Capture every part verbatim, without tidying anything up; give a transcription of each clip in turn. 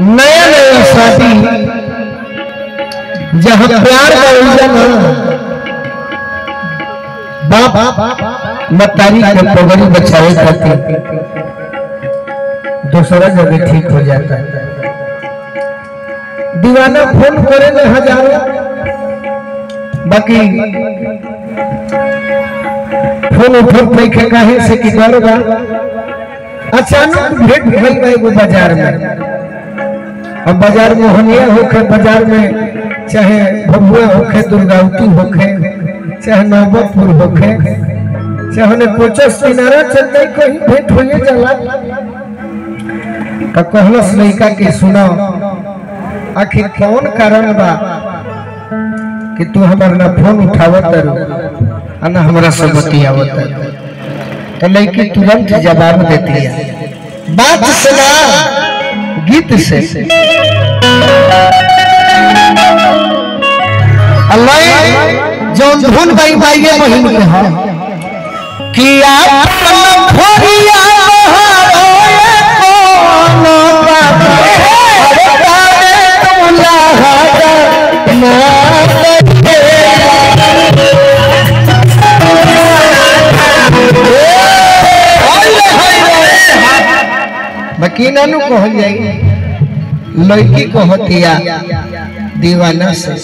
नया नया शादी जहाँ प्यार का उलझन बाप मतारी के पगड़ी बचाए करके दूसरा जगह ठीक हो जाता है। दीवाना फोन करेंगे हजारों, बाकी फोन उठोट नहीं खेका है से कि अचानक भेंट भल गए वो बाजार में। अब बाजार में होनिया होके, बाजार में चाहे भगुआ होके, दुर्गावती होके, चाहे नौबतपुर होके, चाहे कोचस किनारा चलते कहीं भेंट हो जाला त कहलस लइका के सुना आखिर कौन कारण बा कि तू हमार ना फोन उठावत आ ना हमरा से बतियावत। त लइकी तुरंत जवाब देती है, बात सुना गीत से। अल्लाह जौन धुन भाई भाई ये महीन के है कि अपना भोरिया रोए कौन बाबा हरे बाबे तुमला हरा ना बकीना नु कह जाए लड़की को हतिया दीवाना से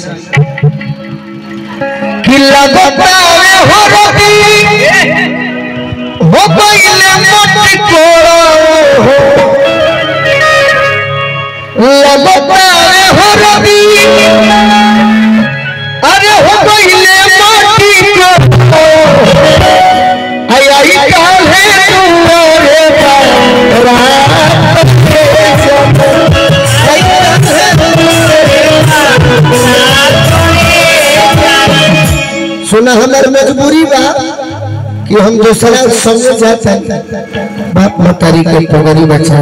कि लगो पावे हो रबी हो गईले मोटी कोड़ा हो लगो पावे हो रबी अरे हो गईले मोटी कोड़ा आई आई काल है तोरे का सुना हमार मजबूरी बा कि हम दूसरा समझ जाते बाप मतारी के पगड़ी बचा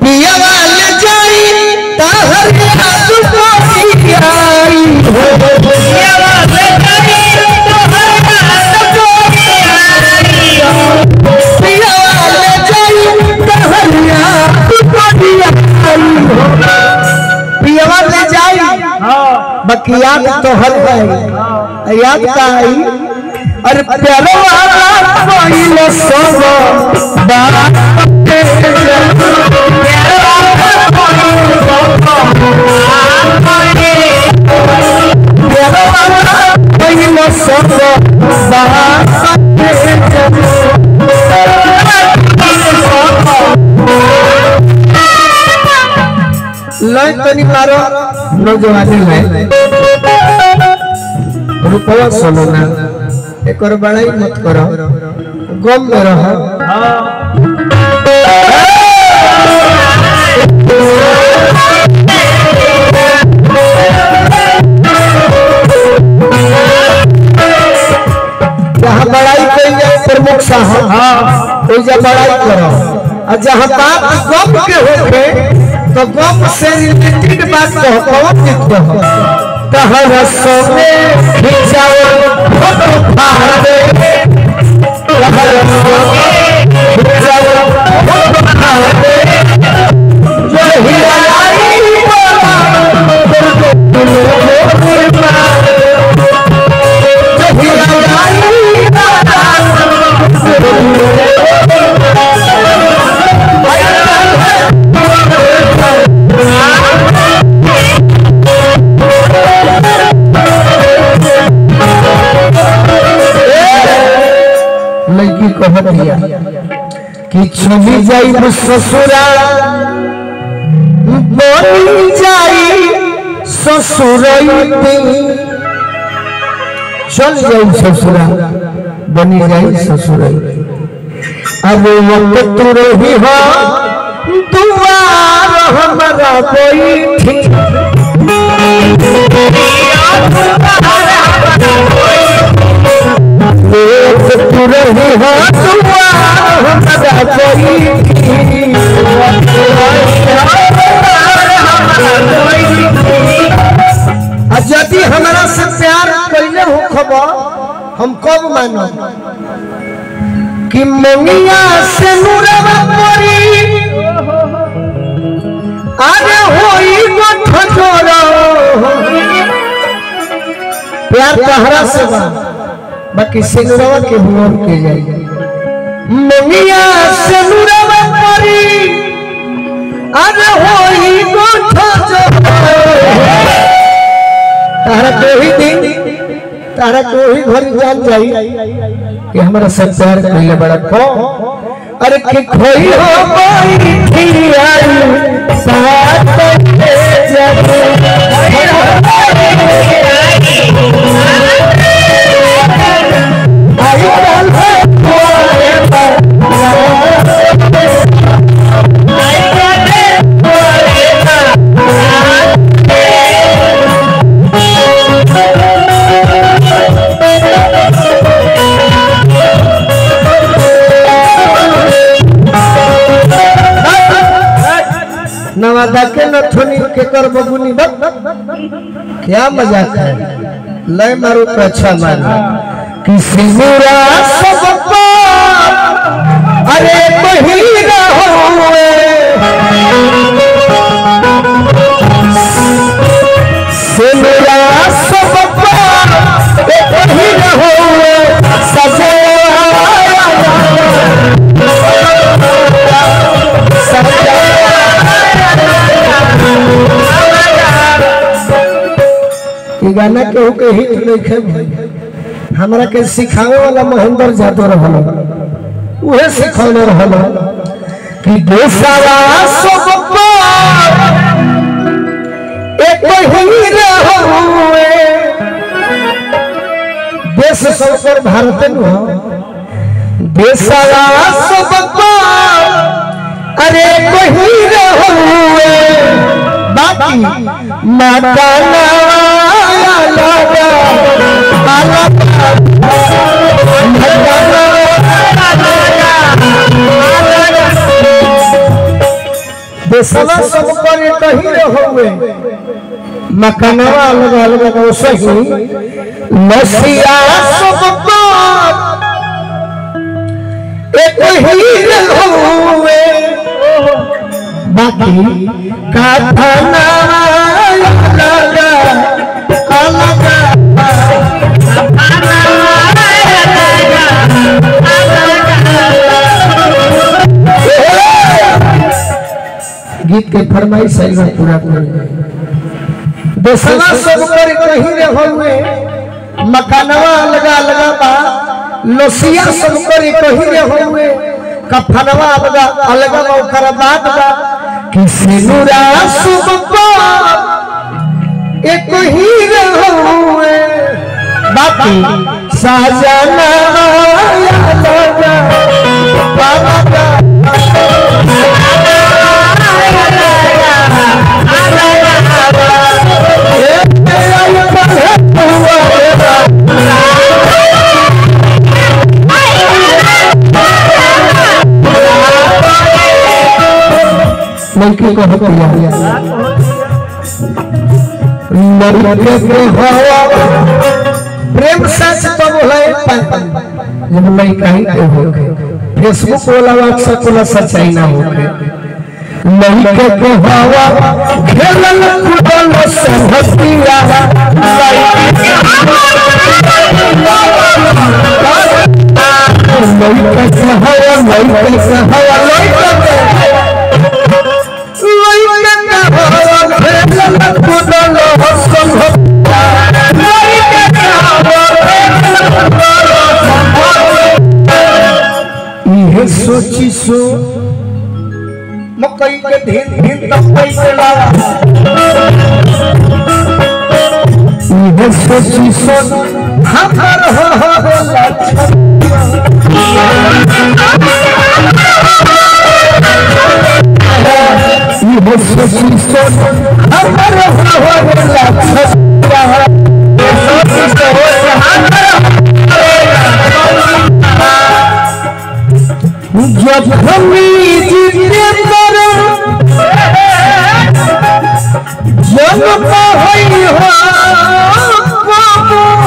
पिया वाले जाई ताहर आंसू पासी आई हो पिया वाले जाई ताहर आंसू पासी आई हो पिया वाले जाई ताहर आंसू पासी आई हो पिया वाले जाई। हां बकियात तो हल गए याद आई और प्यारो वाला कोई सब बात पे प्यारो वाला कोई सब बात पे प्यारो वाला कोई सब बात पे लय तनी मारो नौजवानी में रुपवा सोना एक और बड़ाई मत करो गम में रहो। जहाँ बड़ाई कोई प्रमुख साहब वही बड़ाई करो और जहाँ बात गम के होके तो गम से रिलेटेड बात कहो तहर सोने खिंचाओ फोटो फाड़े तहर सोने खिंचाओ फोटो फाड़े जो हिलाई बोला जो हिलाई दिया कि छुबी जाई ससुरा बोली जाई ससुरई पे चल जाऊ ससुरा बनी जाई ससुरई। अब वक्त रही हो दुआर हमारा कोई ठीक रही हो हमारा कोई यदि हमारा से प्यार कैले हो खबर हम कब मानो कि मंगिया से नूरवा कोरी प्यार तहरा से बा बाकी सिंगरवा के हुनर के जाई मंगिया से मुरवा करी अरे होई गोठा जो तहरा कोही दिन तहरा कोही घर जान जाई कि हमरा सब प्यार कइले बड़ा को अरे के खोई हो कोई थी आई साथ में जब के नथुनी के कर बबुनी बब क्या मजाक है लय मारो तो अच्छा मान कि सिंदूरा सब पाप अरे बहिरा होवे सिंदूरा सब पाप ए बहिरा होवे सजे गाना के होके हिट लिखे हमरा के सिखावे वाला महेंद्र जादव रहल उहे सिखौने रहल कि दोसावा सब पाप एक ही रहवे देश संसार भारतन हो देसावा सब पाप अरे एक ही रहवे बाकी माता देशवा सब पर कहीं रहोगे मकनवा अलग अलग वैसे ही नसिया सब पर एक ही रहोगे बाकी काथना गीत के फरमाइश है पूरा करें देशवा सब पर कहीं रहोगे मकानवा लगा लगा बा लोसिया सब पर कहीं रहोगे कफनवा लगा अलग ओकर बात बा कि सिंदूरा सब पाप एक ही रहोगे बाकी साजना लगा बाबा का लड़की को हवा प्रेम सच तो बोला जब मैं कहीं पे हो फेसबुक वाला व्हाट्सएप वाला सच्चाई ना हो लड़के को हवा खेलन कुदन समझिया लड़के को हवा लड़के को हवा लड़के सोची सो मकई के धीन धीन तक कैसे लावा ये सोची सो हम रहो हो ये सोची सो हम रहो हो जब हम जीते पर जब कहीं हो बोलो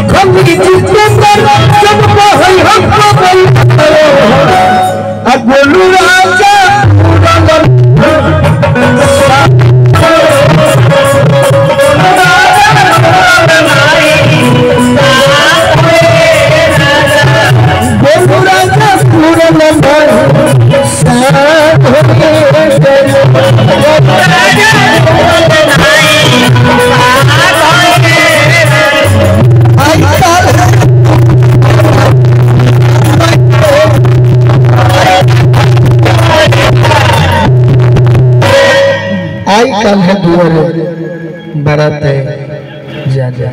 जब हम जीते पर जब कहीं हो बोलो अब बोलू राजा कल है दुआरे बरात है जा जा